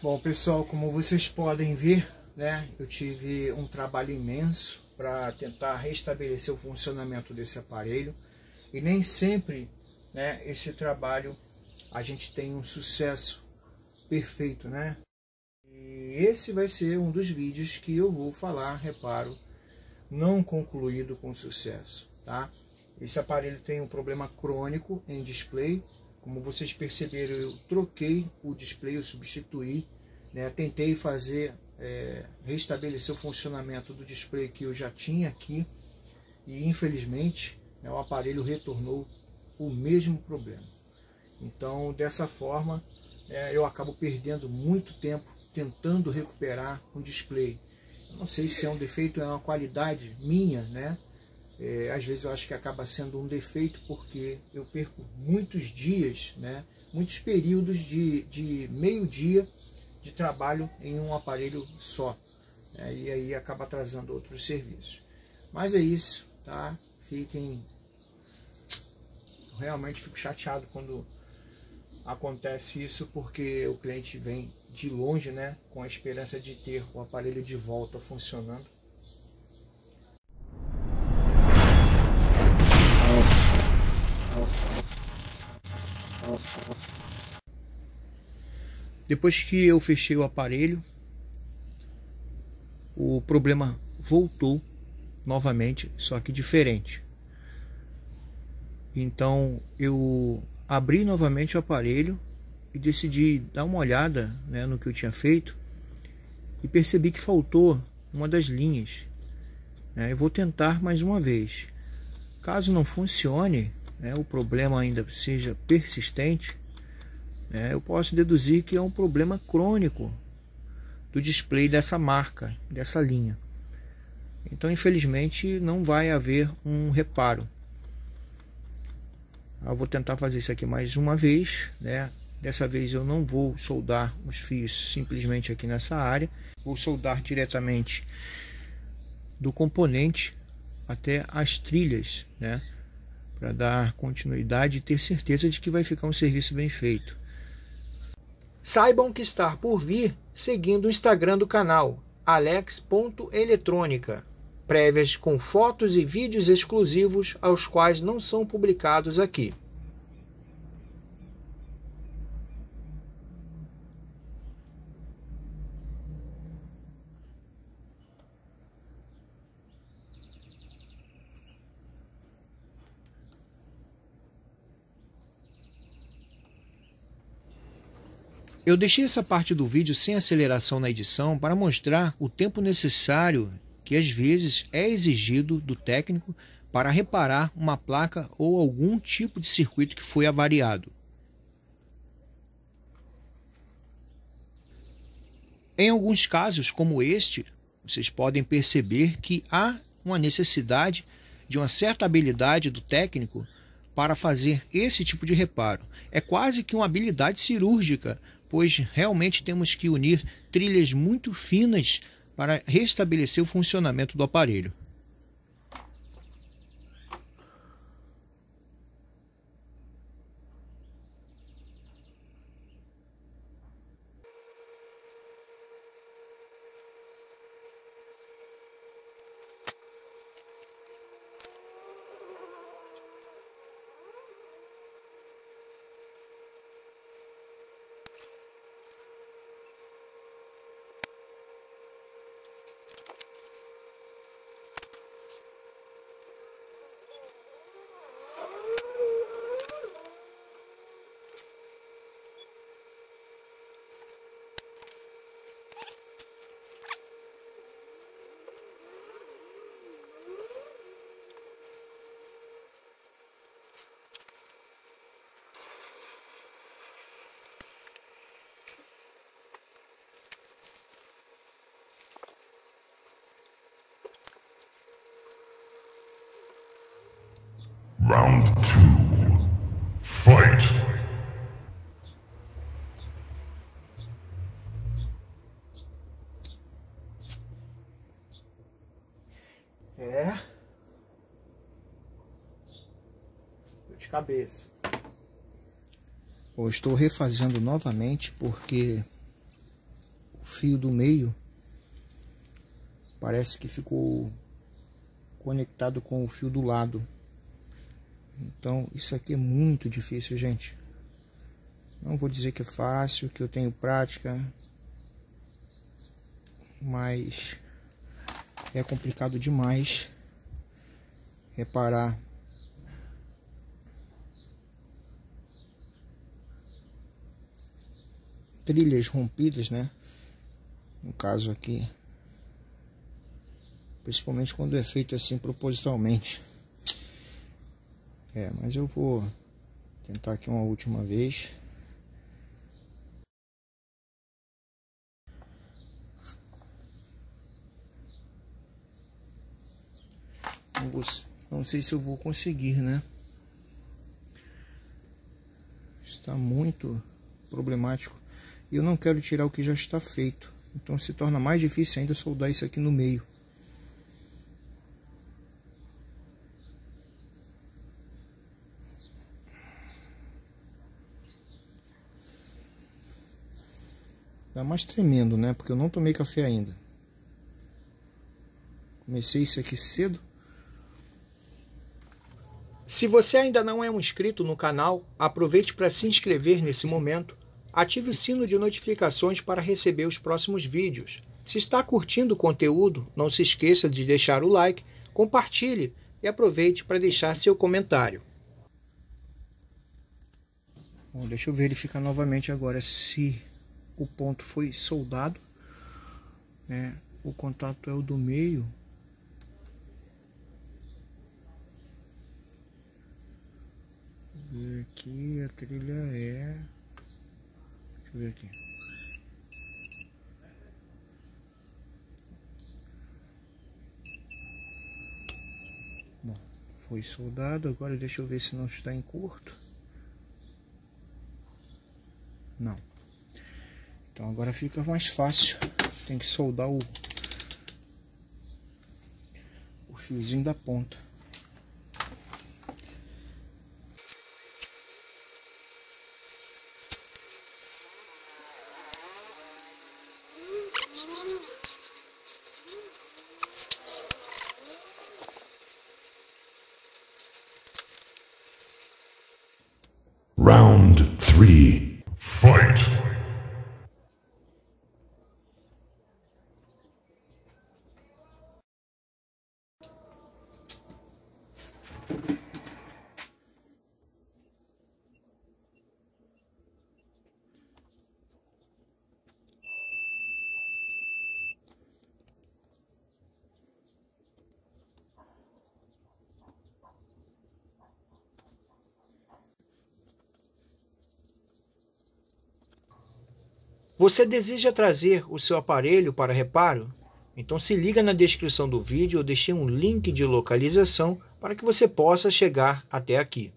Bom, pessoal, como vocês podem ver, né, eu tive um trabalho imenso para tentar restabelecer o funcionamento desse aparelho, e nem sempre, né, esse trabalho a gente tem um sucesso perfeito, né? E esse vai ser um dos vídeos que eu vou falar, reparo, não concluído com sucesso, tá? Esse aparelho tem um problema crônico em display. Como vocês perceberam, eu troquei o display, eu substituí, né? Tentei fazer, restabelecer o funcionamento do display que eu já tinha aqui, e infelizmente, né, o aparelho retornou o mesmo problema. Então, dessa forma, eu acabo perdendo muito tempo tentando recuperar um display. Eu não sei se é um defeito, é uma qualidade minha, né? Às vezes eu acho que acaba sendo um defeito, porque eu perco muitos dias, né, muitos períodos de meio dia de trabalho em um aparelho só, né, e aí acaba atrasando outros serviços. Mas é isso, tá? Fiquem... Realmente fico chateado quando acontece isso, porque o cliente vem de longe, né, com a esperança de ter o aparelho de volta funcionando. Depois que eu fechei o aparelho, o problema voltou novamente, só que diferente. Então eu abri novamente o aparelho e decidi dar uma olhada, né, no que eu tinha feito, e percebi que faltou uma das linhas, né? Eu vou tentar mais uma vez. Caso não funcione, né, o problema ainda seja persistente, né, eu posso deduzir que é um problema crônico do display dessa marca, dessa linha. Então, infelizmente, não vai haver um reparo. Eu vou tentar fazer isso aqui mais uma vez, né? Dessa vez eu não vou soldar os fios simplesmente aqui nessa área, vou soldar diretamente do componente até as trilhas, né, para dar continuidade e ter certeza de que vai ficar um serviço bem feito. Saibam que está por vir seguindo o Instagram do canal alex.eletrônica, prévias com fotos e vídeos exclusivos aos quais não são publicados aqui. Eu deixei essa parte do vídeo sem aceleração na edição para mostrar o tempo necessário que às vezes é exigido do técnico para reparar uma placa ou algum tipo de circuito que foi avariado. Em alguns casos, como este, vocês podem perceber que há uma necessidade de uma certa habilidade do técnico para fazer esse tipo de reparo. É quase que uma habilidade cirúrgica, pois realmente temos que unir trilhas muito finas para restabelecer o funcionamento do aparelho. Round 2. Fight! Dor de cabeça. Eu estou refazendo novamente porque fio do meio parece que ficou conectado com o fio do lado. Então isso aqui é muito difícil, gente. Não vou dizer que é fácil, que eu tenho prática, mas é complicado demais reparar trilhas rompidas, né? No caso aqui, principalmente quando é feito assim propositalmente. É, mas eu vou tentar aqui uma última vez. Não sei se eu vou conseguir, né? Está muito problemático. E eu não quero tirar o que já está feito, então se torna mais difícil ainda soldar isso aqui no meio. Tá mais tremendo, né? Porque eu não tomei café ainda. Comecei isso aqui cedo. Se você ainda não é um inscrito no canal, aproveite para se inscrever nesse momento. Ative o sino de notificações para receber os próximos vídeos. Se está curtindo o conteúdo, não se esqueça de deixar o like, compartilhe e aproveite para deixar seu comentário. Bom, deixa eu verificar novamente agora se o ponto foi soldado, né? O contato é o do meio. E aqui a trilha é... Deixa eu ver aqui. Bom, foi soldado. Agora deixa eu ver se não está em curto. Não. Então agora fica mais fácil. Tem que soldar o fiozinho da ponta. Round 3, fight! Você deseja trazer o seu aparelho para reparo? Então se liga na descrição do vídeo, eu deixei um link de localização para que você possa chegar até aqui.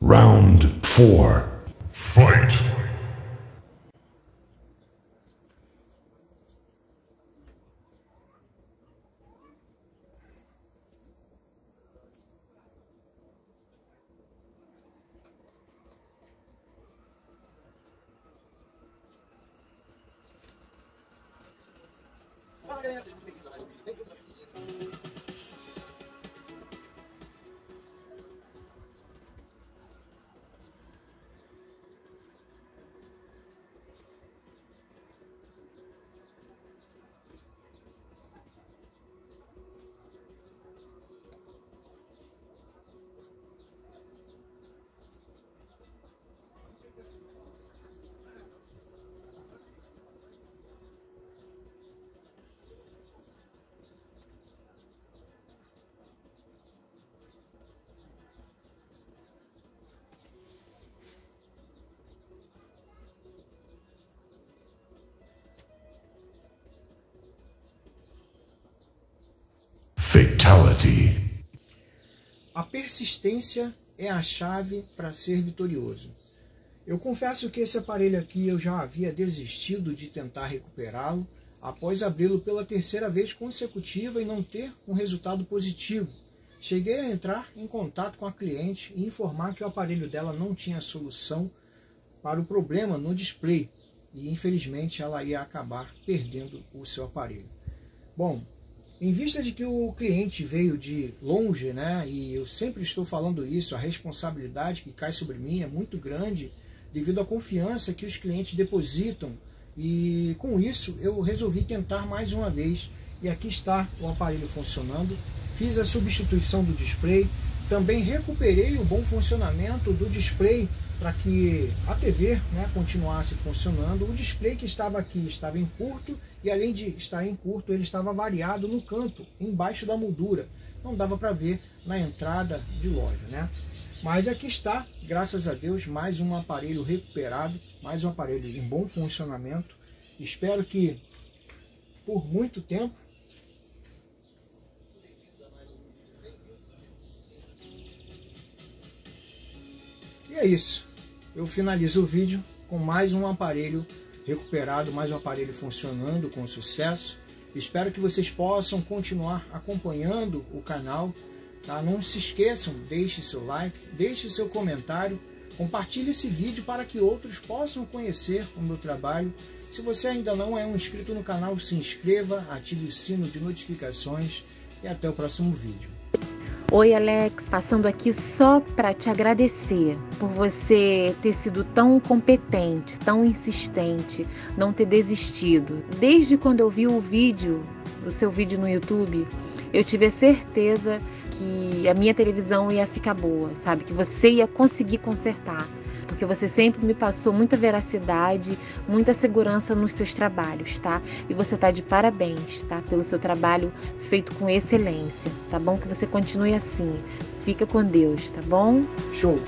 Round 4, fight! Fatality. A persistência é a chave para ser vitorioso. Eu confesso que esse aparelho aqui eu já havia desistido de tentar recuperá-lo após abri-lo pela terceira vez consecutiva e não ter um resultado positivo. Cheguei a entrar em contato com a cliente e informar que o aparelho dela não tinha solução para o problema no display e infelizmente ela ia acabar perdendo o seu aparelho. Bom, em vista de que o cliente veio de longe, né, e eu sempre estou falando isso, a responsabilidade que cai sobre mim é muito grande devido à confiança que os clientes depositam, e com isso eu resolvi tentar mais uma vez, e aqui está o aparelho funcionando. Fiz a substituição do display, também recuperei o bom funcionamento do display para que a TV, né, continuasse funcionando. O display que estava aqui estava em curto, e além de estar em curto, ele estava variado no canto, embaixo da moldura. Não dava para ver na entrada de loja, né? Mas aqui está, graças a Deus, mais um aparelho recuperado, mais um aparelho em bom funcionamento. Espero que por muito tempo... E é isso. Eu finalizo o vídeo com mais um aparelho recuperado, mais um aparelho funcionando com sucesso. Espero que vocês possam continuar acompanhando o canal, tá? Não se esqueçam, deixe seu like, deixe seu comentário, compartilhe esse vídeo para que outros possam conhecer o meu trabalho. Se você ainda não é um inscrito no canal, se inscreva, ative o sino de notificações e até o próximo vídeo. Oi Alex, passando aqui só para te agradecer por você ter sido tão competente, tão insistente, não ter desistido. Desde quando eu vi o seu vídeo no YouTube, eu tive a certeza que a minha televisão ia ficar boa, sabe? Que você ia conseguir consertar, porque você sempre me passou muita veracidade, muita segurança nos seus trabalhos, tá? E você tá de parabéns, tá? Pelo seu trabalho feito com excelência, tá bom? Que você continue assim. Fica com Deus, tá bom? Show!